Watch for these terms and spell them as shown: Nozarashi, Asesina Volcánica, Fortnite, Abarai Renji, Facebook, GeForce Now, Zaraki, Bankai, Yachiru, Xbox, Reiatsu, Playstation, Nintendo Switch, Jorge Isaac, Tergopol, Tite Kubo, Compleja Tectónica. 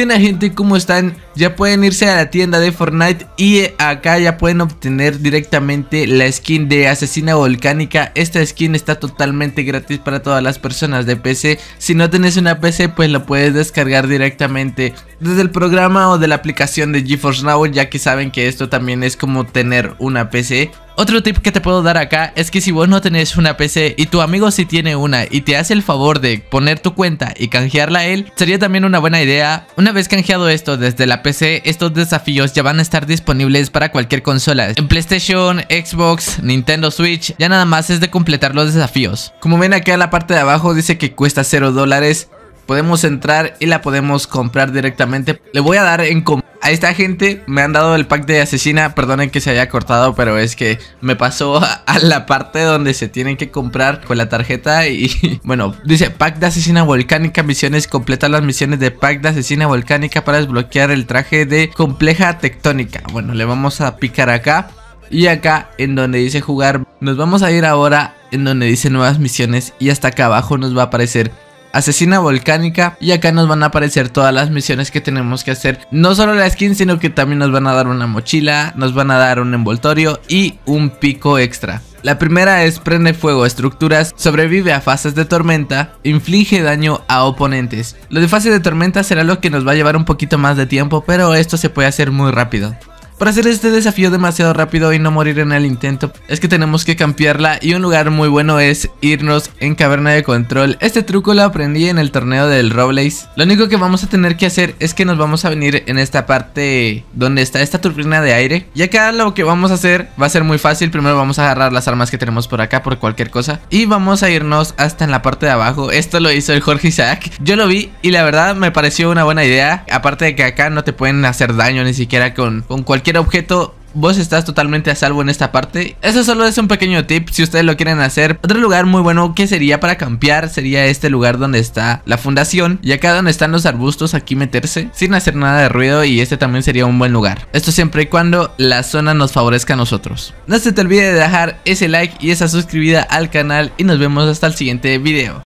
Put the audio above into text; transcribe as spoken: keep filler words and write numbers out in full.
¿Qué onda, gente? ¿Cómo están? Ya pueden irse a la tienda de Fortnite y acá ya pueden obtener directamente la skin de Asesina Volcánica. Esta skin está totalmente gratis para todas las personas de P C. Si no tenés una P C, pues la puedes descargar directamente desde el programa o de la aplicación de GeForce Now, ya que saben que esto también es como tener una P C. Otro tip que te puedo dar acá es que si vos no tenés una P C y tu amigo sí tiene una y te hace el favor de poner tu cuenta y canjearla a él, sería también una buena idea. Una vez canjeado esto desde la P C, estos desafíos ya van a estar disponibles para cualquier consola. En PlayStation, Xbox, Nintendo Switch, ya nada más es de completar los desafíos. Como ven acá en la parte de abajo dice que cuesta cero dólares. Podemos entrar y la podemos comprar directamente. Le voy a dar en comprar. Ahí está, gente, me han dado el pack de Asesina. Perdonen que se haya cortado, pero es que me pasó a la parte donde se tienen que comprar con la tarjeta. Y bueno, dice pack de Asesina Volcánica, misiones, completa las misiones de pack de Asesina Volcánica para desbloquear el traje de Compleja Tectónica. Bueno, le vamos a picar acá. Y acá en donde dice jugar, nos vamos a ir ahora en donde dice nuevas misiones. Y hasta acá abajo nos va a aparecer Asesina Volcánica, y acá nos van a aparecer todas las misiones que tenemos que hacer. No solo la skin, sino que también nos van a dar una mochila, nos van a dar un envoltorio y un pico extra. La primera es prende fuego a estructuras, sobrevive a fases de tormenta, inflige daño a oponentes. Lo de fases de tormenta será lo que nos va a llevar un poquito más de tiempo, pero esto se puede hacer muy rápido. Para hacer este desafío demasiado rápido y no morir en el intento, es que tenemos que campearla, y un lugar muy bueno es irnos en caverna de control. Este truco lo aprendí en el torneo del Roblaze. Lo único que vamos a tener que hacer es que nos vamos a venir en esta parte donde está esta turbina de aire. Y acá lo que vamos a hacer va a ser muy fácil. Primero vamos a agarrar las armas que tenemos por acá por cualquier cosa, y vamos a irnos hasta en la parte de abajo. Esto lo hizo el Jorge Isaac. Yo lo vi y la verdad me pareció una buena idea. Aparte de que acá no te pueden hacer daño ni siquiera con, con cualquier objeto, vos estás totalmente a salvo en esta parte. Eso solo es un pequeño tip si ustedes lo quieren hacer. Otro lugar muy bueno que sería para campear sería este lugar donde está la fundación, y acá donde están los arbustos, aquí meterse sin hacer nada de ruido, y este también sería un buen lugar. Esto siempre y cuando la zona nos favorezca a nosotros. No se te olvide de dejar ese like y esa suscribida al canal, y nos vemos hasta el siguiente video.